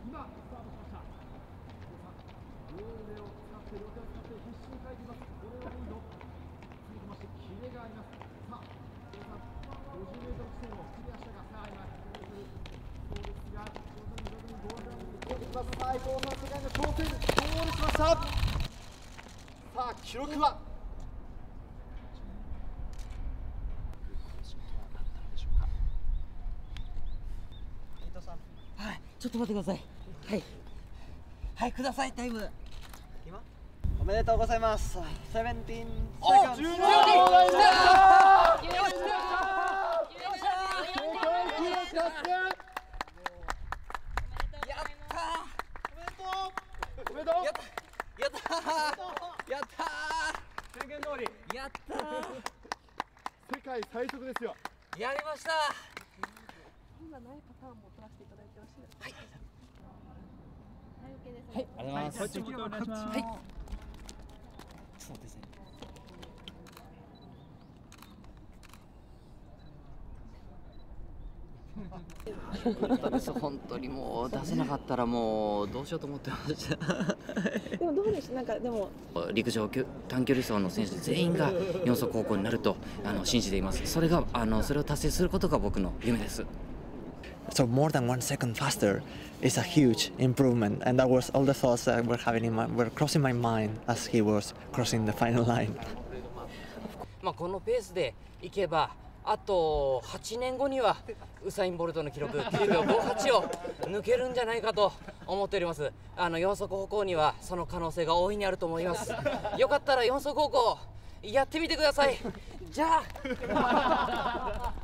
記録は伊藤さん、はい、ちょっと待ってください。はいはい、ください。タイム今おめでとうございます。17 seconds。 やったー世界最速ですよ。やりました。今ないパターンも取らせていただいてほしいです。はいはい、ありがとうございます。はい、そうですね。よかったです。本当にもう出せなかったらもうどうしようと思ってましたでもどうでした？なんかでも陸上短距離走の選手全員が4走高校になると信じています。それがそれを達成することが僕の夢です。So more than 1 second faster is a huge improvement, and that was all the thoughts that were crossing my mind as he was crossing the final line. まあこのペースでいけば。あと8年後にはウサイン・ボルトの記録9秒58を抜けるんじゃないかと思っております。4足歩行にはその可能性が大いにあると思います。よかったら4足歩行やってみてください。じゃあ